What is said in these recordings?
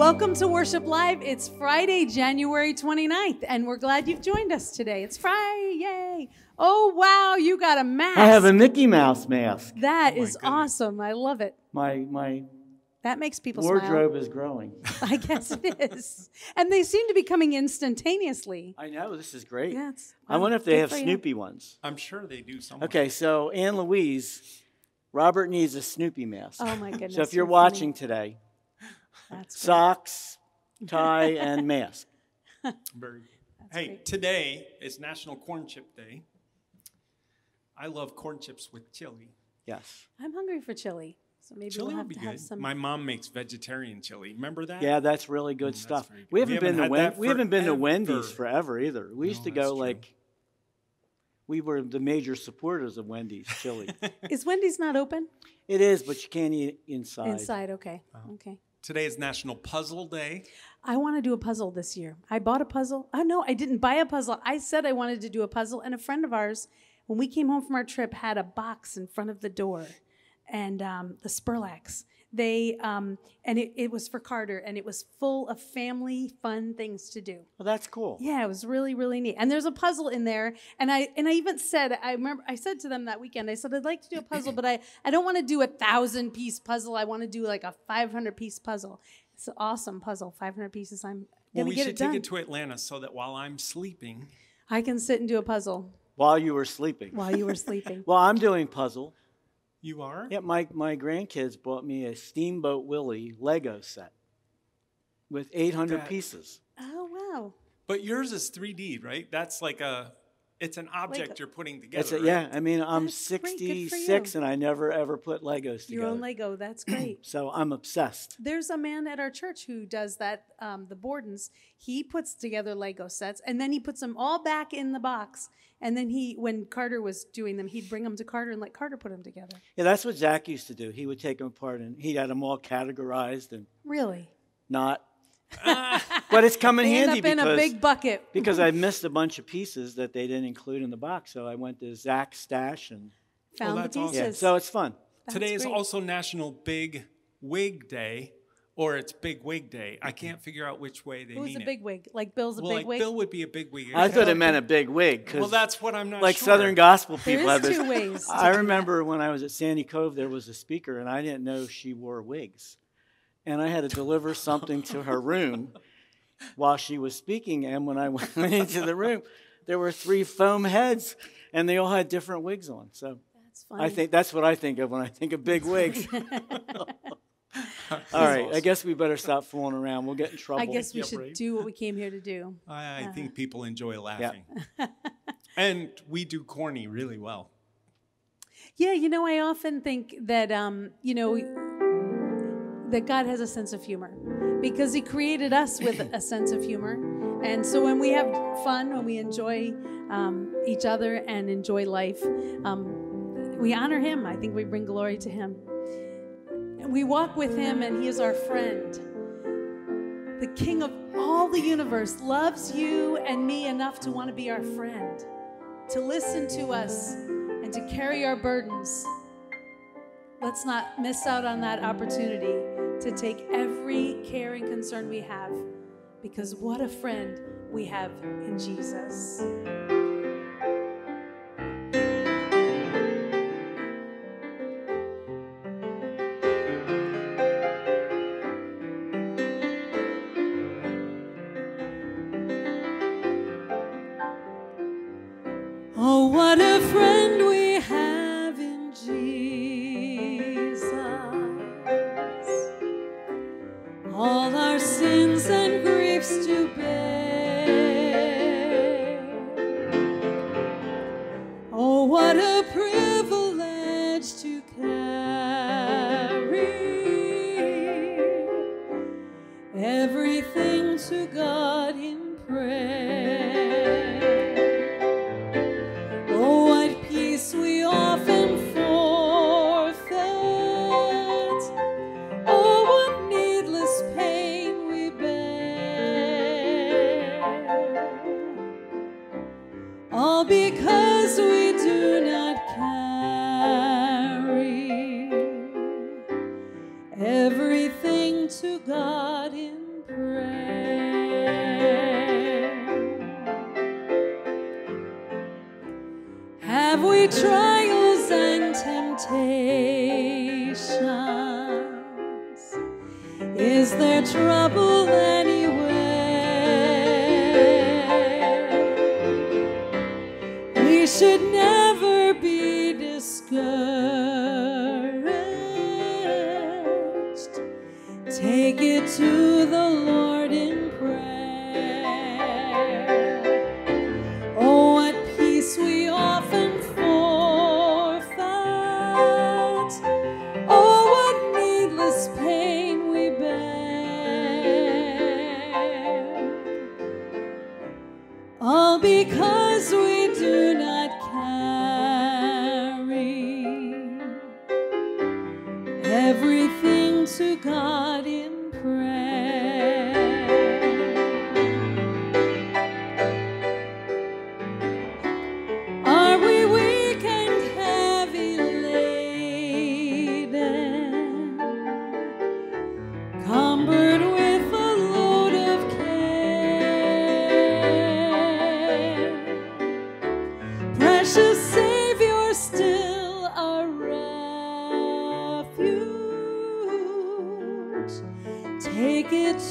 Welcome to Worship Live. It's Friday, January 29th, and we're glad you've joined us today. It's Friday, yay! Oh, wow, you got a mask. I have a Mickey Mouse mask. That is awesome. I love it. My that makes people smile. Wardrobe is growing. I guess it is. And they seem to be coming instantaneously. I know. This is great. Yeah, I wonder if they have Snoopy ones. I'm sure they do somewhere. Okay, so Anne Louise, Robert needs a Snoopy mask. Oh, my goodness. So if you're watching today, socks, tie, and mask. Very good. Hey, great. Today is National Corn Chip Day. I love corn chips with chili. Yes. I'm hungry for chili, so maybe chili we'll have would be to good. Have some. My mom makes vegetarian chili. Remember that? Yeah, that's really good stuff. Good. We haven't been to Wendy's forever either. We used to go like. We were the major supporters of Wendy's chili. Is Wendy's not open? It is, but you can't eat inside. Inside, okay, okay. Today is National Puzzle Day. I want to do a puzzle this year. I bought a puzzle. Oh, no, I didn't buy a puzzle. I said I wanted to do a puzzle. And a friend of ours, when we came home from our trip, had a box in front of the door. And the Spurlacks. They, and it was for Carter. And it was full of family fun things to do. Well, that's cool. Yeah, it was really, really neat. And there's a puzzle in there. And I even said, I remember, I said to them that weekend, I said, I'd like to do a puzzle, but I don't want to do a 1,000-piece puzzle. I want to do like a 500-piece puzzle. It's an awesome puzzle, 500 pieces. I'm going to get it done. Well, we should take it to Atlanta so that while I'm sleeping. I can sit and do a puzzle. While you were sleeping. While you were sleeping. Well, I'm doing puzzle. You are? Yeah, my grandkids bought me a Steamboat Willie Lego set with 800 pieces. Oh, wow. But yours is 3D, right? That's like it's an object Lego. You're putting together. It's a, right? Yeah, I mean, I'm 66 and I never, ever put Legos together. Your own Lego, that's great. So I'm obsessed. There's a man at our church who does that, the Bordens. He puts together Lego sets, and then he puts them all back in the box. And then when Carter was doing them, he'd bring them to Carter and let Carter put them together. Yeah, that's what Zach used to do. He would take them apart, and he had them all categorized. And really? Not. But it's come in handy because, in a big bucket. Because I missed a bunch of pieces that they didn't include in the box. So I went to Zach's stash and found the pieces. Awesome. Yeah, so it's fun. Today is also National Big Wig Day, or it's Big Wig Day. I can't figure out which way they mean it. Who's a big wig? Like Bill's a big wig? Well, like Bill would be a big wig. I thought it meant a big wig. Well, that's what I'm not sure. Like Southern gospel people have this. There's two ways. I remember when I was at Sandy Cove, there was a speaker, and I didn't know she wore wigs. And I had to deliver something to her room while she was speaking. And when I went into the room, there were 3 foam heads, and they all had different wigs on. So that's funny. I think that's what I think of when I think of big wigs. All right, awesome. I guess we better stop fooling around. We'll get in trouble. I guess we should do what we came here to do. I think people enjoy laughing. Yep. And we do corny really well. Yeah, you know, I often think that, you know, that God has a sense of humor because he created us with a sense of humor. And so when we have fun, when we enjoy each other and enjoy life, we honor him. I think we bring glory to him. And we walk with him, and he is our friend. The king of all the universe loves you and me enough to want to be our friend, to listen to us and to carry our burdens. Let's not miss out on that opportunity to take every care and concern we have, because what a friend we have in Jesus. Oh, what a friend we have in Jesus. All our sins and griefs to bear. temptations? Is there trouble anywhere? We should never be discouraged. Take it to the Lord in prayer. Oh, what peace we often because we do not carry everything to God in prayer. Are we weak and heavy laden, cumbered with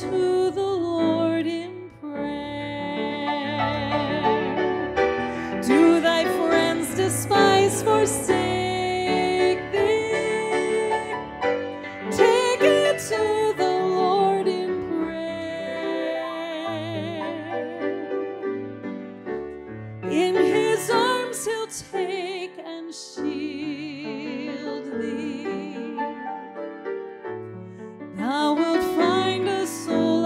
to the Lord in prayer. Do thy friends despise, forsake thee? Take it to the Lord in prayer. In his arms he'll take and shield thee. Thou wilt find a soul.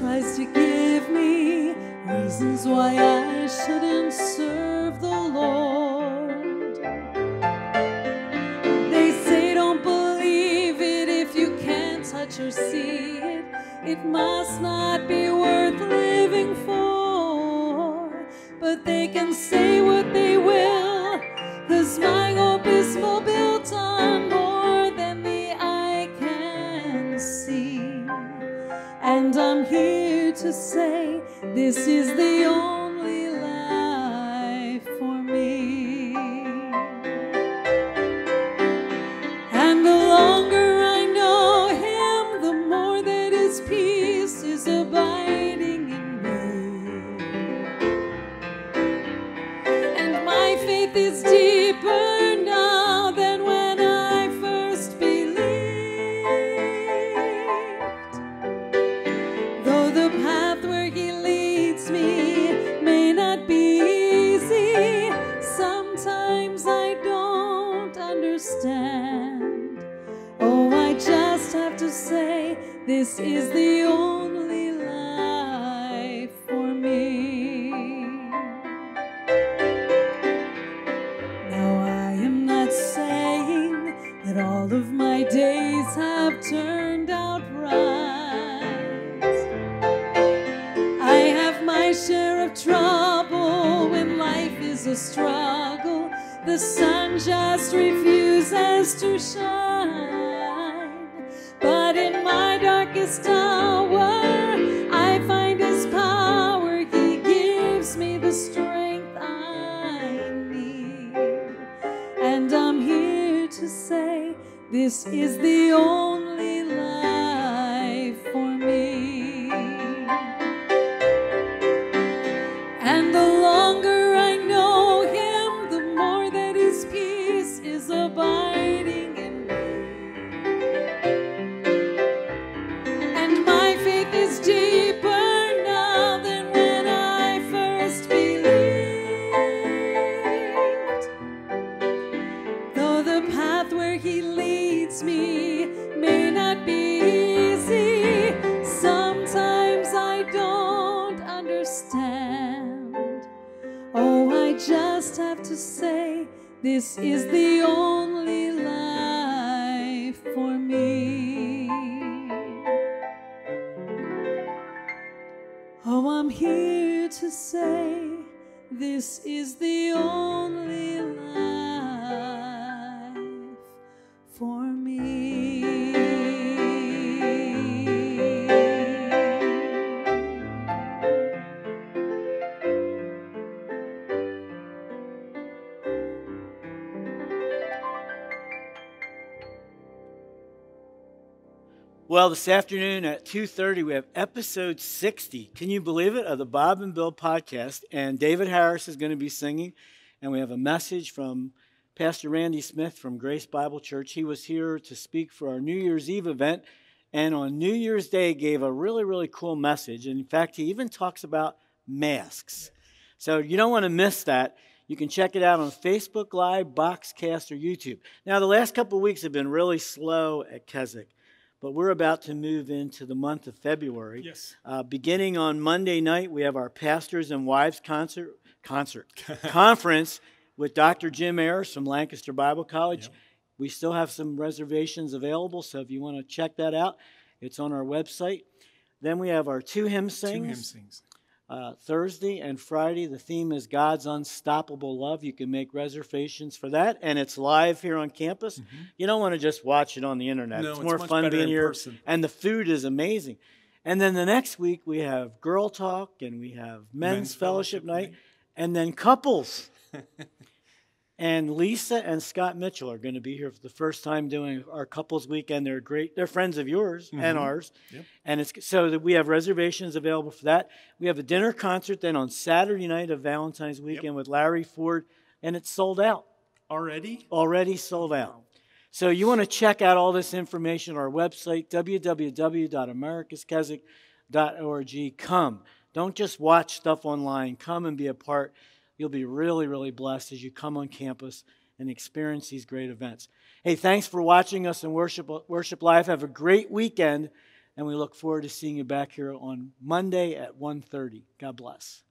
tries to give me reasons why I shouldn't serve the Lord. They say don't believe it if you can't touch or see it. It must not be worth living for. But they can say what they will, 'cause my hope is more built on more than the eye can see. And I'm here to say, this is the only life for me. And the longer I know Him, the more that His peace is abiding in me. And my faith is deeper now than when I first believed. Though the path where He leads me may not be easy, sometimes I don't understand. Oh, I just have to say, this is the only life for me. Now I am not saying that all of my days have turned out right. I have my share of trouble when life is a struggle. The sun just refuses to shine. But in my darkest hour, I find His power. He gives me the strength I need. And I'm here to say, this is the only life for me. And the longer I know Him, the more that His peace is abiding in me. And my faith is deeper now than when I first believed. Though the path where He leads me may not be easy, sometimes I don't understand. Oh, I just have to say, this is the only life for me. Oh, I'm here to say, this is the only life for me. Well, this afternoon at 2:30, we have episode 60, can you believe it, of the Bob and Bill podcast, and David Harris is going to be singing, and we have a message from Pastor Randy Smith from Grace Bible Church. He was here to speak for our New Year's Eve event, and on New Year's Day gave a really, really cool message. And in fact, he even talks about masks. So you don't want to miss that. You can check it out on Facebook Live, Boxcast, or YouTube. Now, the last couple of weeks have been really slow at Keswick. But we're about to move into the month of February. Yes. Beginning on Monday night, we have our Pastors and Wives conference with Dr. Jim Ayers from Lancaster Bible College. Yep. We still have some reservations available, so if you want to check that out, it's on our website. Then we have our two hymn sings. Thursday and Friday. The theme is God's Unstoppable Love. You can make reservations for that, and it's live here on campus. Mm-hmm. You don't want to just watch it on the internet. No, it's more fun being here, person. And the food is amazing. And then the next week we have Girl Talk, and we have Men's Fellowship Night, and then Couples. And Lisa and Scott Mitchell are going to be here for the first time doing our Couples Weekend. They're great. They're friends of yours and ours. Yep. And it's so that we have reservations available for that. We have a dinner concert then on Saturday night of Valentine's Weekend with Larry Ford, and it's sold out. Already? Already sold out. So you want to check out all this information on our website, www.americaskeswick.org. Come. Don't just watch stuff online. Come and be a part. You'll be really, really blessed as you come on campus and experience these great events. Hey, thanks for watching us in Worship Live. Have a great weekend, and we look forward to seeing you back here on Monday at 1:30. God bless.